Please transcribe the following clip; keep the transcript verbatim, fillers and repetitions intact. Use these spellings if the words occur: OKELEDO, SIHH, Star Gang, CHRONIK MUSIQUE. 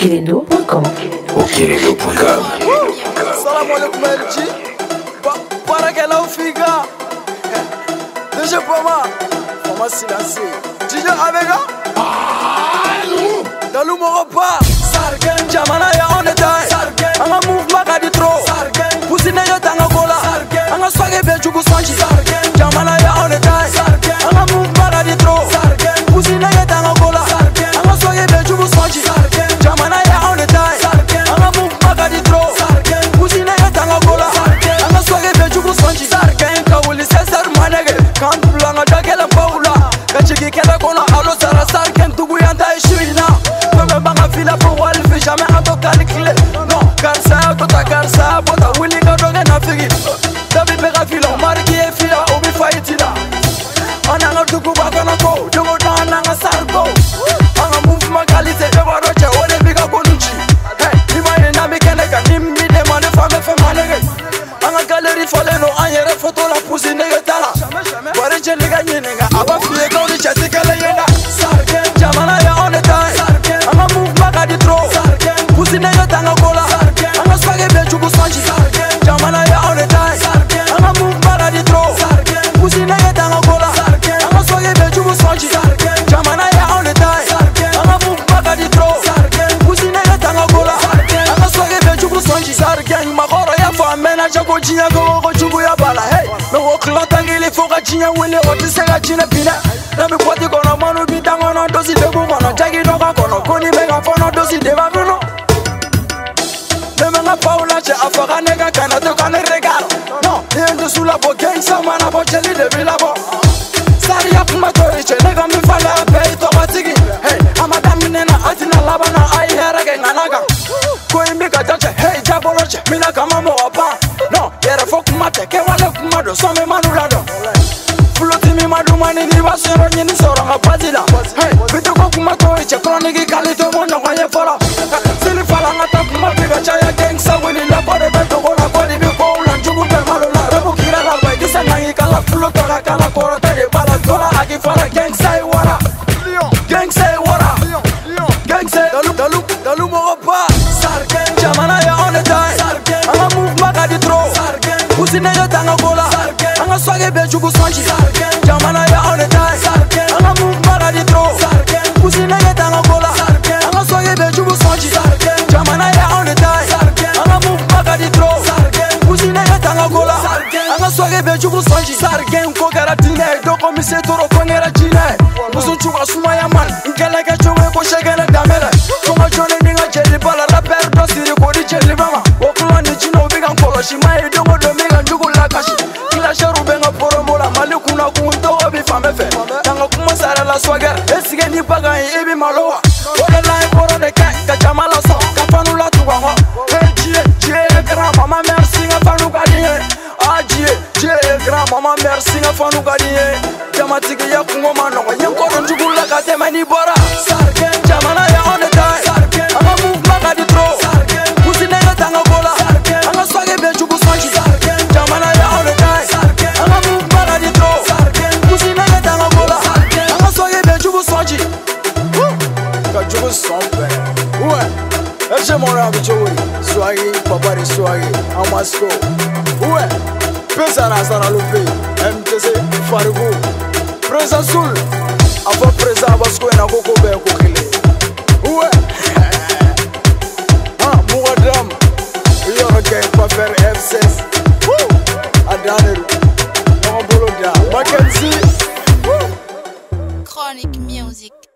Okeledo point com. Okeledo point com. Salam alaikum Elji. Barakallahu fika. Déjà pas mal. On m'a silencé. Déjà avec là. Dans l'humour pas. Star Gang jamana ya on est. Star Gang. Anga move maka di trop. Star Gang. Pusi na yo tanga kola. Star Gang. Anga swage be jugu sanji. Star Gang jamana ya on est. Star Gang. Anga move maka di trop. Star Gang. Pusi na yo tanga kola. Star Gang. Anga swage be jugu sanji. Star Gang. Jinya wele otisega jine bina na mi kwati kono manu bitango no dosi debu kono jagi doka kono koni mega fono dosi deva kono demanga paula che afaka nega kana to kana regalo no yendo sulla bogen sama na boceli de villa bo sari ya kuma to che nega mi fala pe to matigi hey amada minena atina labana ai herage nanaga ko imbi ka jache hey jabolo che mina kama mo apa no yere fokuma te ke wale kuma do so me manu rado Nyini soro ngapazila hey bitu ko kuma to che chronic kalito mo no kwaye foro sili fala ngata kuma biga cha ya gang sawini la bore beto ko la body bi ko la jugu per malo la rabu kira la bai disa nangi kala fulo tora kala koro tere bala tora aki fala gang say wara gang say wara gang say dalu dalu dalu mo pa Star Gang jamana ya on the time Star Gang ama move maka di throw Star Gang usine yo tanga gola Star Gang anga swage be jugu sanji Star Gang jamana ya on the time Star Gang ko gara dinai do ko mi se toro ko ngera dinai musu chuwa suma ya man ngela ga chowe ko shegela damela kuma chone ninga jeli bala rapper do siri ko di jeli mama o kuma ni chino biga ko shi mai do ko do mega njugo la kashi kila sharu benga poro mola maliku na ku ndo obi famefe tanga kuma sara la swaga esige ni baga ebi malowa o de la poro de ka ka jamala so ka panu la tuwa ho jie jie kra mama merci nga panu ka dinai Mama merci na fanu gadiye jamatiki ya kungo mano ya koro njugula katema ni bora Star Gang jamana ya on the time Star Gang ama move maka di throw Star Gang usine na tanga gola Star Gang ama swage be jugu sanji Star Gang jamana ya on the time Star Gang ama move maka di throw Star Gang usine na tanga gola Star Gang ama swage be jugu sanji ka jugu sombe ouais eje mora bi jowi swagi papa ri swagi ama so ouais Pesara sara lupi, M T C, Farugu Preza sul, afo preza basku ena koko be kukile Uwe, ha, muga dam Yoro ke pafer F six, woo, adaneru Nangabolo da, Mackenzie, woo Chronic music.